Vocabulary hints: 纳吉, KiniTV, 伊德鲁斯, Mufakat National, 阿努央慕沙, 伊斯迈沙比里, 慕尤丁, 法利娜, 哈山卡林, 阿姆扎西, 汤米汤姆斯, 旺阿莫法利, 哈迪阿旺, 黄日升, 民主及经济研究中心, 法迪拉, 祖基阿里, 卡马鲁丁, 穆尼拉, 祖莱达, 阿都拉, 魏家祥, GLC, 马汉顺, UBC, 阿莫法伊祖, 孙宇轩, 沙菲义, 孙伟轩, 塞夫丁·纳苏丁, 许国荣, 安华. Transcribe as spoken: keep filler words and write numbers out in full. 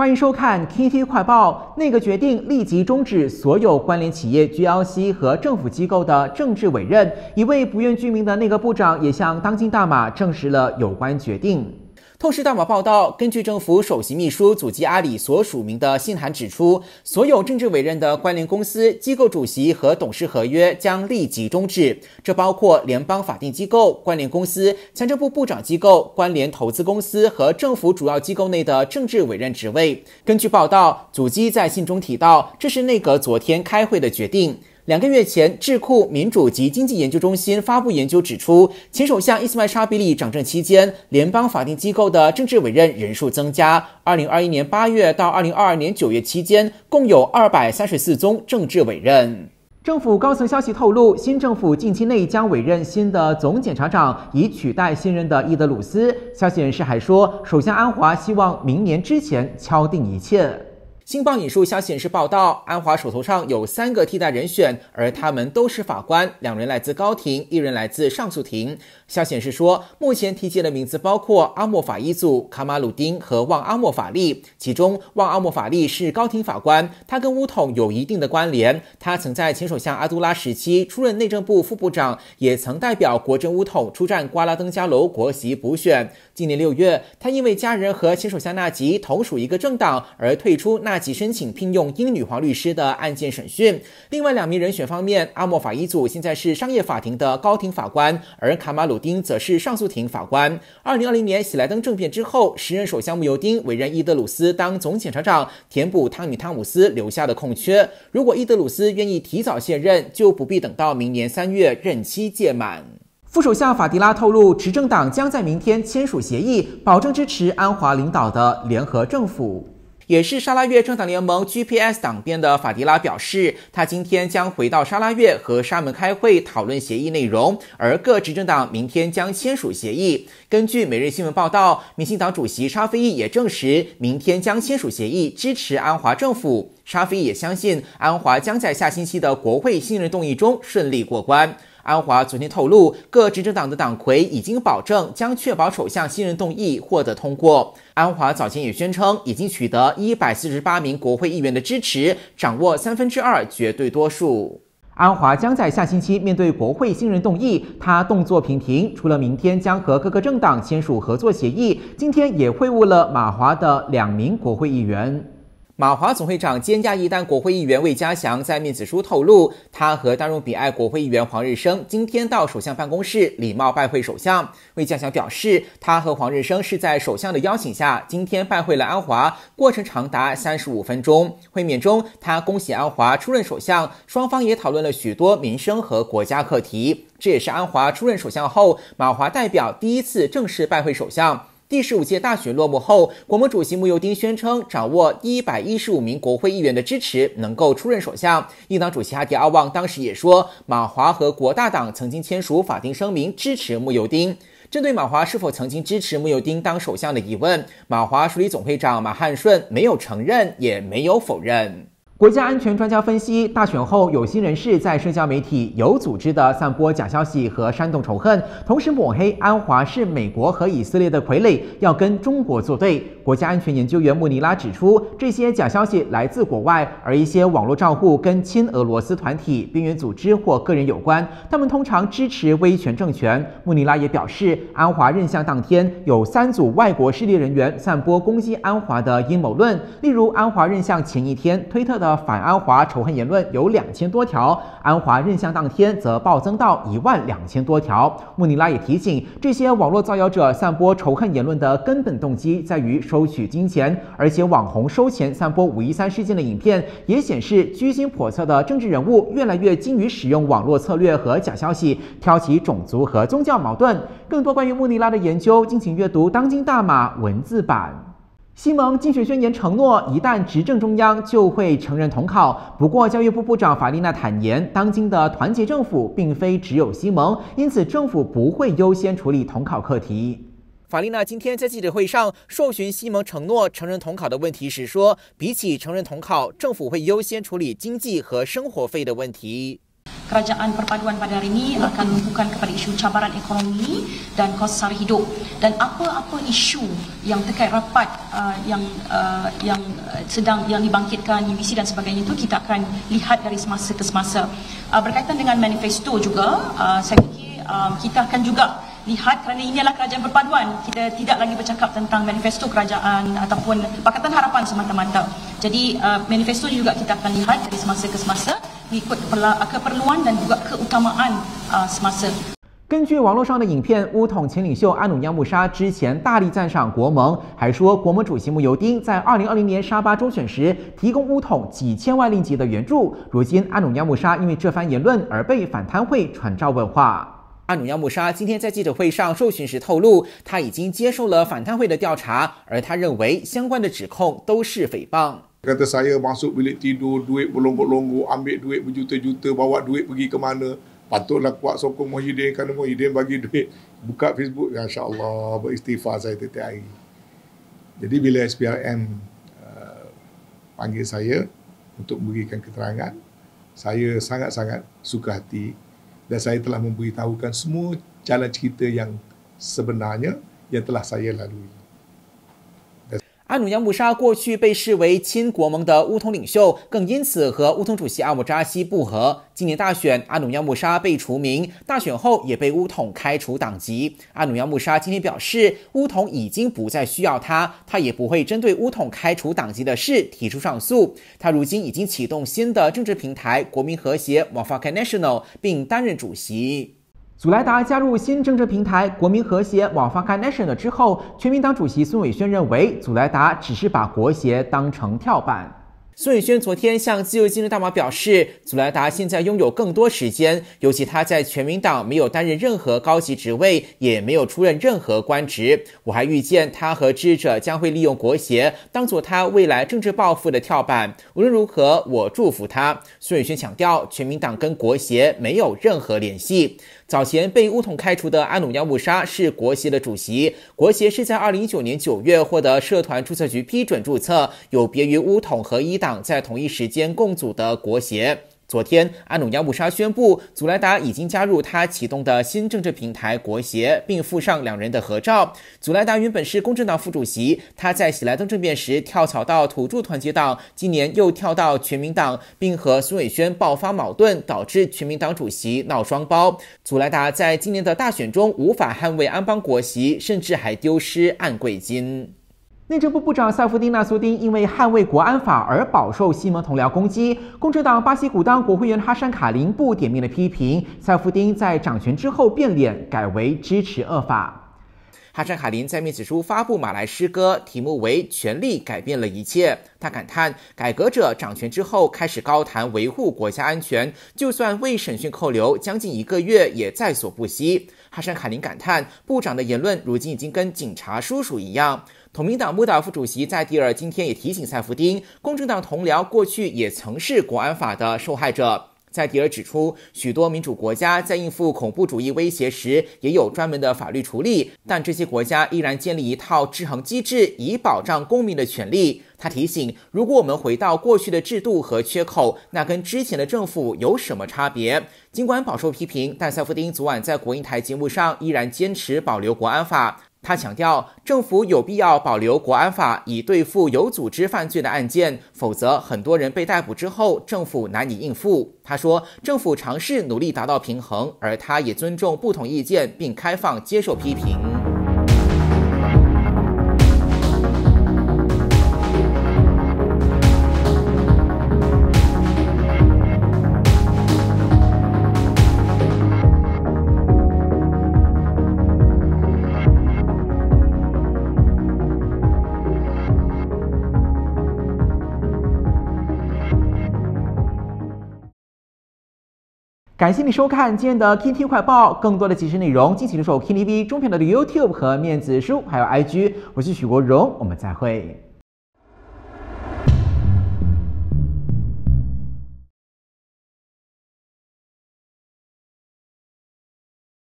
欢迎收看 K T 快报。内阁决定立即终止所有关联企业 G L C 和政府机构的政治委任。一位不愿具名的内阁部长也向当今大马证实了有关决定。 透视大马报道，根据政府首席秘书祖基阿里所署名的信函指出，所有政治委任的关联公司、机构主席和董事合约将立即终止，这包括联邦法定机构、关联公司、财政部部长机构、关联投资公司和政府主要机构内的政治委任职位。根据报道，祖基在信中提到，这是内阁昨天开会的决定。 两个月前，智库民主及经济研究中心发布研究指出，前首相伊斯迈沙比里掌政期间，联邦法定机构的政治委任人数增加。二零二一年八月到二零二二年九月期间，共有二百三十四宗政治委任。 政府高层消息透露，新政府近期内将委任新的总检察长，以取代现任的伊德鲁斯。消息人士还说，首相安华希望明年之前敲定一切。 新报引述消息人士报道，安华手头上有三个替代人选，而他们都是法官，两人来自高庭，一人来自上诉庭。消息人士说，目前提及的名字包括阿莫法伊祖、卡马鲁丁和旺阿莫法利，其中旺阿莫法利是高庭法官，他跟巫统有一定的关联，他曾在前首相阿都拉时期出任内政部副部长，也曾代表国政巫统出战瓜拉登加楼国席补选。今年六月，他因为家人和前首相纳吉同属一个政党而退出纳吉 及申请聘用英女皇律师的案件审讯。另外两名人选方面，阿莫法伊祖现在是商业法庭的高庭法官，而卡马鲁丁则是上诉庭法官。二零二零年喜来登政变之后，时任首相慕尤丁委任伊德鲁斯当总检察长，填补汤米汤姆斯留下的空缺。如果伊德鲁斯愿意提早卸任，就不必等到明年三月任期届满。 副首相法迪拉透露，执政党将在明天签署协议，保证支持安华领导的联合政府。 也是沙拉越政党联盟 G P S 党鞭的法迪拉表示，他今天将回到沙拉越和沙门开会讨论协议内容，而各执政党明天将签署协议。根据每日新闻报道，民进党主席沙菲义也证实，明天将签署协议支持安华政府。沙菲义也相信，安华将在下星期的国会信任动议中顺利过关。 安华昨天透露，各执政党的党魁已经保证将确保首相信任动议获得通过。安华早前也宣称，已经取得一百四十八名国会议员的支持，掌握三分之二绝对多数。安华将在下星期面对国会信任动议，他动作频频，除了明天将和各个政党签署合作协议，今天也会晤了马华的两名国会议员。 马华总会长兼亚裔丹国会议员魏家祥在面子书透露，他和大众比爱国会议员黄日升今天到首相办公室礼貌拜会首相。魏家祥表示，他和黄日升是在首相的邀请下，今天拜会了安华，过程长达三十五分钟。会面中，他恭喜安华出任首相，双方也讨论了许多民生和国家课题。这也是安华出任首相后，马华代表第一次正式拜会首相。 第十五届大选落幕后，国盟主席慕尤丁宣称掌握一百一十五名国会议员的支持，能够出任首相。英党主席哈迪阿旺当时也说，马华和国大党曾经签署法定声明支持慕尤丁。针对马华是否曾经支持慕尤丁当首相的疑问，马华署理总会长马汉顺没有承认，也没有否认。 国家安全专家分析，大选后有心人士在社交媒体有组织地散播假消息和煽动仇恨，同时抹黑安华是美国和以色列的傀儡，要跟中国作对。国家安全研究员穆尼拉指出，这些假消息来自国外，而一些网络账户跟亲俄罗斯团体、边缘组织或个人有关，他们通常支持威权政权。穆尼拉也表示，安华任相当天有三组外国势力人员散播攻击安华的阴谋论，例如安华任相前一天推特的 反安华仇恨言论有两千多条，安华任相当天则暴增到一万两千多条。穆尼拉也提醒，这些网络造谣者散播仇恨言论的根本动机在于收取金钱，而且网红收钱散播五一三事件的影片也显示，居心叵测的政治人物越来越精于使用网络策略和假消息，挑起种族和宗教矛盾。更多关于穆尼拉的研究，敬请阅读《当今大马》文字版。 西蒙竞选宣言承诺，一旦执政中央就会承认统考。不过，教育部部长法利娜坦言，当今的团结政府并非只有西蒙，因此政府不会优先处理统考课题。 法利娜今天在记者会上受询西蒙承诺承认统考的问题时说，比起承认统考，政府会优先处理经济和生活费的问题。Kerajaan Perpaduan pada hari ini akan menumpukan kepada isu cabaran ekonomi dan kos sara hidup dan apa-apa isu yang terkait rapat uh, yang uh, yang sedang yang dibangkitkan U B C dan sebagainya itu kita akan lihat dari semasa ke semasa. Uh, berkaitan dengan manifesto juga, uh, saya fikir uh, kita akan juga lihat kerana ini adalah kerajaan perpaduan. Kita tidak lagi bercakap tentang manifesto kerajaan ataupun Pakatan Harapan semata-mata. Jadi uh, manifesto juga kita akan lihat dari semasa ke semasa ikut keperluan dan juga keutamaan uh, semasa. 根据网络上的影片，巫统前领袖阿努央慕沙之前大力赞赏国盟，还说国盟主席慕尤丁在二零二零年沙巴州选时提供巫统几千万令吉的援助。如今阿努央慕沙因为这番言论而被反贪会传召问话。 阿努央慕沙今天在记者会上受询时透露，他已经接受了反贪会的调查，而他认为相关的指控都是诽谤。Kata saya masuk bilik tidur, duit berlonggok-longgok, ambil duit berjuta-juta, bawa duit pergi ke mana? Patutlah kuat sokong Muhyiddin kerana Muhyiddin bagi duit. Buka Facebook, insya-Allah beristighfar saya tiap hari. Jadi bila S P R M uh, panggil saya untuk memberikan keterangan, saya sangat-sangat suka hati. Dan saya telah memberitahukan semua jalan cerita yang sebenarnya yang telah saya lalui. 阿努央慕沙过去被视为亲国盟的巫统领袖，更因此和巫统主席阿姆扎西不和。今年大选，阿努央慕沙被除名，大选后也被巫统开除党籍。阿努央慕沙今天表示，巫统已经不再需要他，他也不会针对巫统开除党籍的事提出上诉。他如今已经启动新的政治平台——国民和谐 （Mufakat National）， 并担任主席。 祖莱达加入新政治平台国民和协 （Mufakat National） 之后，全民党主席孙伟轩认为，祖莱达只是把国协当成跳板。 孙宇轩昨天向自由今日大马表示，祖莱达现在拥有更多时间，尤其他在全民党没有担任任何高级职位，也没有出任任何官职。我还预见他和支持者将会利用国协当作他未来政治抱负的跳板。无论如何，我祝福他。孙宇轩强调，全民党跟国协没有任何联系。早前被巫统开除的阿努央慕沙是国协的主席，国协是在二零一九年九月获得社团注册局批准注册，有别于巫统和伊党 在同一时间共组的国协。昨天，阿努央慕沙宣布，祖莱达已经加入他启动的新政治平台国协，并附上两人的合照。祖莱达原本是公正党副主席，他在喜来登政变时跳槽到土著团结党，今年又跳到全民党，并和孙伟轩爆发矛盾，导致全民党主席闹双胞。祖莱达在今年的大选中无法捍卫安邦国席，甚至还丢失按贵金。 内政部部长塞夫丁·纳苏丁因为捍卫国安法而饱受西盟同僚攻击，共产党巴西古当国会议员哈山卡林不点名的批评塞夫丁在掌权之后变脸，改为支持恶法。 哈山卡林在面子书发布马来诗歌，题目为《权力改变了一切》。他感叹，改革者掌权之后开始高谈维护国家安全，就算为审讯扣留将近一个月也在所不惜。哈山卡林感叹，部长的言论如今已经跟警察叔叔一样。统民党穆达副主席在蒂尔今天也提醒塞夫丁，公正党同僚过去也曾是国安法的受害者。 在迪尔指出，许多民主国家在应付恐怖主义威胁时也有专门的法律处理，但这些国家依然建立一套制衡机制，以保障公民的权利。他提醒，如果我们回到过去的制度和缺口，那跟之前的政府有什么差别？尽管饱受批评，但塞夫丁昨晚在国营台节目上依然坚持保留国安法。 他强调，政府有必要保留国安法以对付有组织犯罪的案件，否则很多人被逮捕之后，政府难以应付。他说，政府尝试努力达到平衡，而他也尊重不同意见，并开放接受批评。 感谢你收看今天的 K T V 快报，更多的即时内容敬请留守 K T V 中频道的 YouTube 和面子书，还有 I G。我是许国荣，我们再会。